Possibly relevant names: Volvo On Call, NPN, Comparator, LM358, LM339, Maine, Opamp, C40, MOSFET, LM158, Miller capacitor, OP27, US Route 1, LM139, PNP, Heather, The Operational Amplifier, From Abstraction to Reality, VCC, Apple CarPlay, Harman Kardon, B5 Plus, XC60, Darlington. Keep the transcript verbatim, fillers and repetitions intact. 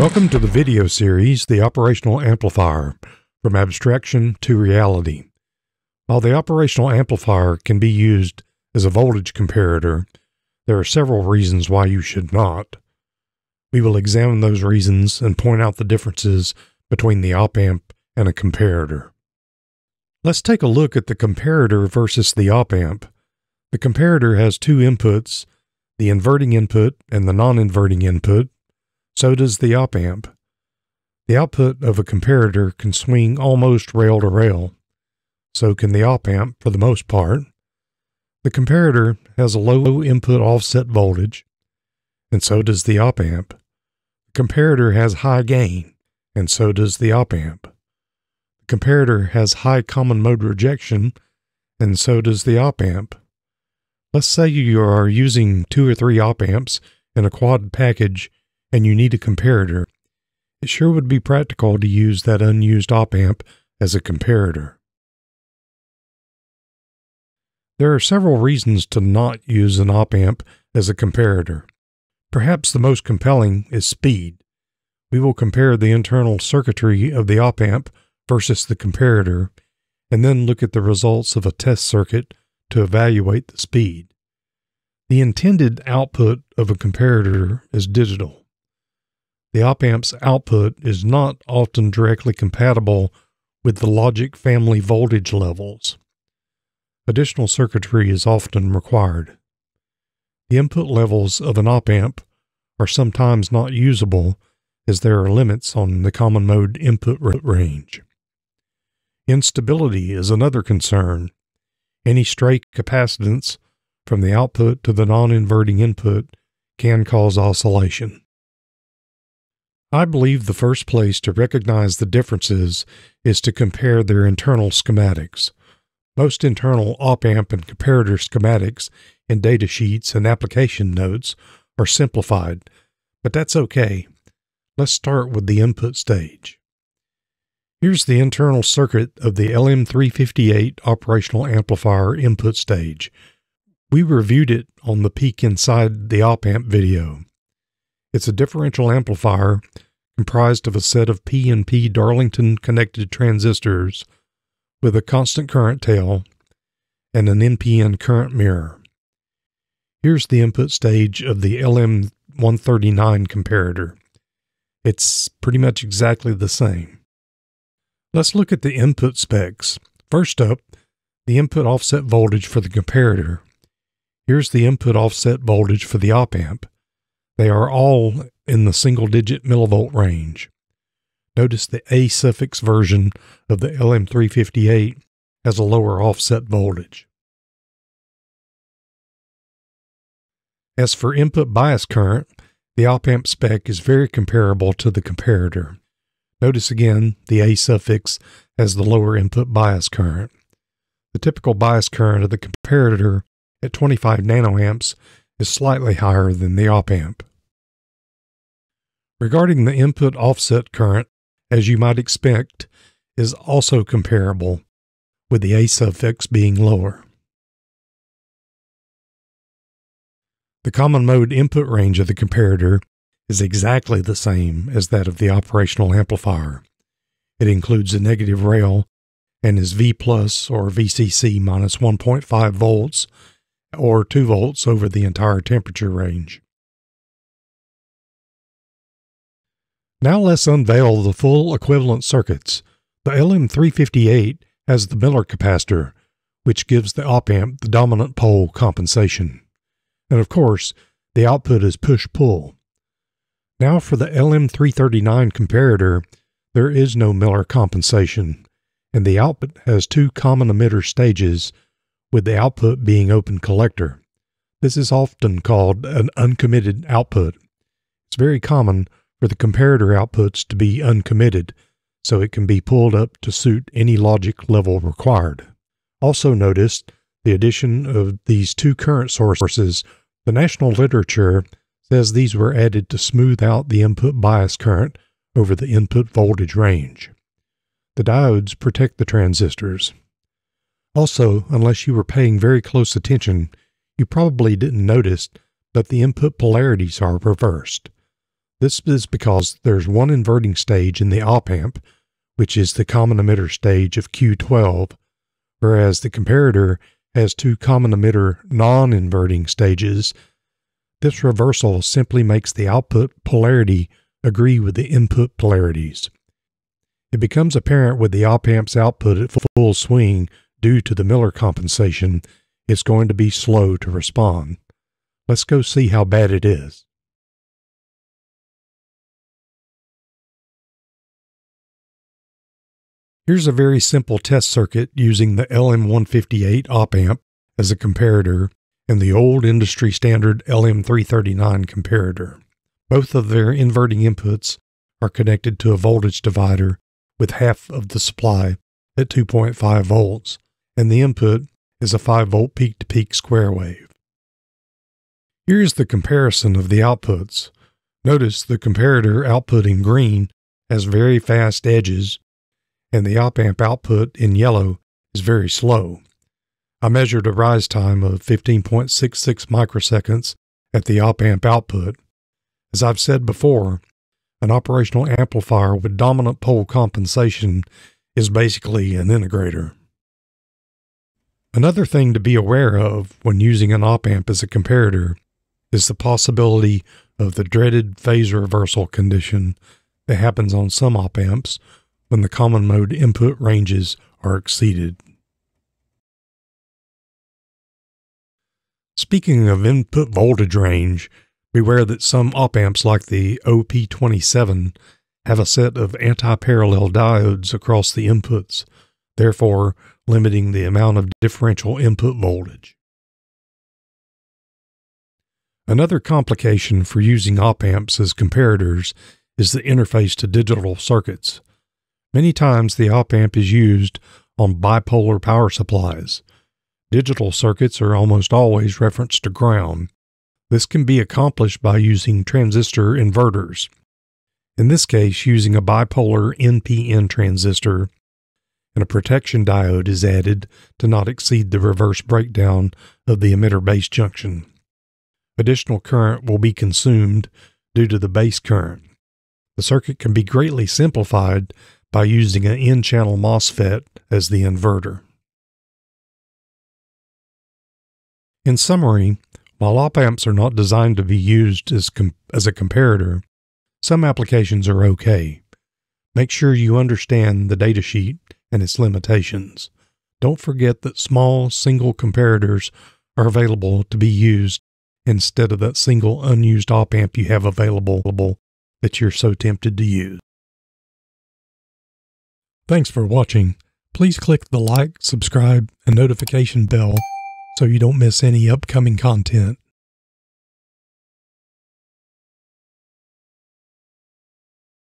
Welcome to the video series, The Operational Amplifier, From Abstraction to Reality. While the operational amplifier can be used as a voltage comparator, there are several reasons why you should not. We will examine those reasons and point out the differences between the op-amp and a comparator. Let's take a look at the comparator versus the op-amp. The comparator has two inputs, the inverting input and the non-inverting input. So does the op-amp. The output of a comparator can swing almost rail to rail. So can the op-amp for the most part. The comparator has a low input offset voltage, and so does the op-amp. The comparator has high gain, and so does the op-amp. The comparator has high common mode rejection, and so does the op-amp. Let's say you are using two or three op-amps in a quad package and you need a comparator. It sure would be practical to use that unused op-amp as a comparator. There are several reasons to not use an op-amp as a comparator. Perhaps the most compelling is speed. We will compare the internal circuitry of the op-amp versus the comparator, and then look at the results of a test circuit to evaluate the speed. The intended output of a comparator is digital. The op-amp's output is not often directly compatible with the logic family voltage levels. Additional circuitry is often required. The input levels of an op-amp are sometimes not usable as there are limits on the common mode input range. Instability is another concern. Any stray capacitance from the output to the non-inverting input can cause oscillation. I believe the first place to recognize the differences is to compare their internal schematics. Most internal op-amp and comparator schematics in data sheets and application notes are simplified, but that's okay. Let's start with the input stage. Here's the internal circuit of the L M three fifty-eight operational amplifier input stage. We reviewed it on the peek inside the op-amp video. It's a differential amplifier comprised of a set of P N P Darlington connected transistors with a constant current tail and an N P N current mirror. Here's the input stage of the L M one thirty-nine comparator. It's pretty much exactly the same. Let's look at the input specs. First up, the input offset voltage for the comparator. Here's the input offset voltage for the op-amp. They are all in the single-digit millivolt range. Notice the A suffix version of the L M three fifty-eight has a lower offset voltage. As for input bias current, the op-amp spec is very comparable to the comparator. Notice again the A suffix has the lower input bias current. The typical bias current of the comparator at twenty-five nanoamps is slightly higher than the op-amp. Regarding the input offset current, as you might expect, is also comparable, with the A suffix being lower. The common mode input range of the comparator is exactly the same as that of the operational amplifier. It includes a negative rail and is V plus, or V C C minus one point five volts, or two volts over the entire temperature range. Now let's unveil the full equivalent circuits. The L M three fifty-eight has the Miller capacitor, which gives the op-amp the dominant pole compensation. And of course, the output is push-pull. Now for the L M three thirty-nine comparator, there is no Miller compensation, and the output has two common emitter stages, with the output being open collector. This is often called an uncommitted output. It's very common for the comparator outputs to be uncommitted, so it can be pulled up to suit any logic level required. Also notice the addition of these two current sources. The national literature says these were added to smooth out the input bias current over the input voltage range. The diodes protect the transistors. Also, unless you were paying very close attention, you probably didn't notice that the input polarities are reversed. This is because there's one inverting stage in the op-amp, which is the common emitter stage of Q twelve, whereas the comparator has two common emitter non-inverting stages. This reversal simply makes the output polarity agree with the input polarities. It becomes apparent with the op-amp's output at full swing due to the Miller compensation. It's going to be slow to respond. Let's go see how bad it is. Here's a very simple test circuit using the L M one fifty-eight op-amp as a comparator and the old industry standard L M three thirty-nine comparator. Both of their inverting inputs are connected to a voltage divider with half of the supply at two point five volts, and the input is a five volt peak-to-peak square wave. Here's the comparison of the outputs. Notice the comparator output in green has very fast edges, and the op-amp output in yellow is very slow. I measured a rise time of fifteen point six six microseconds at the op-amp output. As I've said before, an operational amplifier with dominant pole compensation is basically an integrator. Another thing to be aware of when using an op-amp as a comparator is the possibility of the dreaded phase reversal condition that happens on some op-amps when the common mode input ranges are exceeded. Speaking of input voltage range, beware that some op-amps like the O P twenty-seven have a set of anti-parallel diodes across the inputs, therefore limiting the amount of differential input voltage. Another complication for using op-amps as comparators is the interface to digital circuits. Many times the op-amp is used on bipolar power supplies. Digital circuits are almost always referenced to ground. This can be accomplished by using transistor inverters. In this case, using a bipolar N P N transistor, and a protection diode is added to not exceed the reverse breakdown of the emitter base junction. Additional current will be consumed due to the base current. The circuit can be greatly simplified by using an N-channel MOSFET as the inverter. In summary, while op-amps are not designed to be used as, com as a comparator, some applications are okay. Make sure you understand the datasheet and its limitations. Don't forget that small, single comparators are available to be used instead of that single unused op-amp you have available that you're so tempted to use. Thanks for watching. Please click the like, subscribe, and notification bell so you don't miss any upcoming content.